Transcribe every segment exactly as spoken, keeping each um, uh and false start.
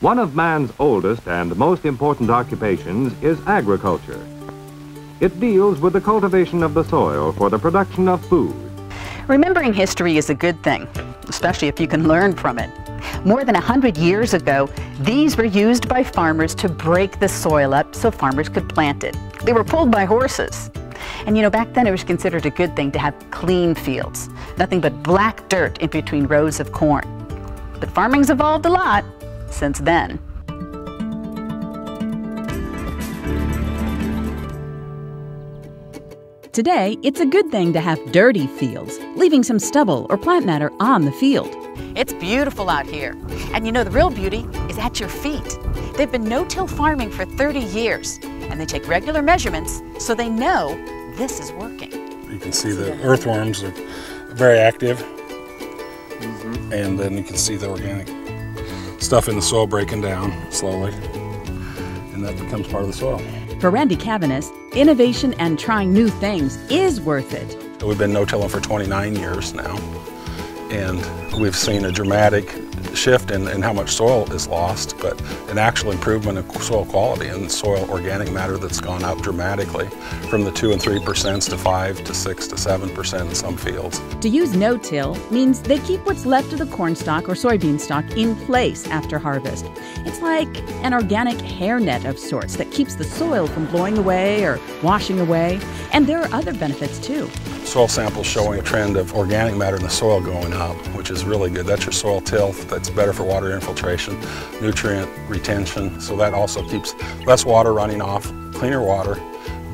One of man's oldest and most important occupations is agriculture. It deals with the cultivation of the soil for the production of food. Remembering history is a good thing, especially if you can learn from it. More than a hundred years ago, these were used by farmers to break the soil up so farmers could plant it. They were pulled by horses. And you know, back then it was considered a good thing to have clean fields, nothing but black dirt in between rows of corn. But farming's evolved a lot since then. Today, it's a good thing to have dirty fields, leaving some stubble or plant matter on the field. It's beautiful out here. And you know, the real beauty is at your feet. They've been no-till farming for thirty years, and they take regular measurements so they know this is working. You can see the earthworms are very active, mm-hmm. and then you can see the organic stuff in the soil breaking down slowly, and that becomes part of the soil. For Randy Cavanaugh, innovation and trying new things is worth it. We've been no-tilling for twenty-nine years now, and we've seen a dramatic shift in, in how much soil is lost, but an actual improvement in soil quality and soil organic matter that's gone up dramatically from the two and three percents to five to six to seven percent in some fields. To use no-till means they keep what's left of the corn stalk or soybean stalk in place after harvest. It's like an organic hairnet of sorts that keeps the soil from blowing away or washing away. And there are other benefits too. Soil samples showing a trend of organic matter in the soil going up, which is really good. That's your soil tilth. That's better for water infiltration, nutrient retention. So that also keeps less water running off, cleaner water,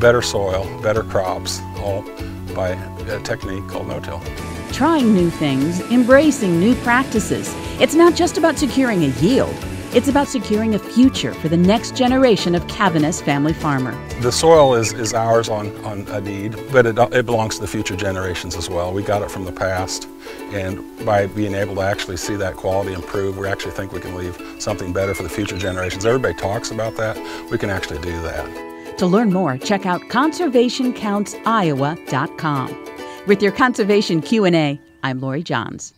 better soil, better crops, all by a technique called no-till. Trying new things, embracing new practices. It's not just about securing a yield. It's about securing a future for the next generation of Caveness family farmer. The soil is, is ours on, on a deed, but it, it belongs to the future generations as well. We got it from the past, and by being able to actually see that quality improve, we actually think we can leave something better for the future generations. Everybody talks about that. We can actually do that. To learn more, check out Conservation Counts Iowa dot com. With your Conservation Q and A, I'm Lori Johns.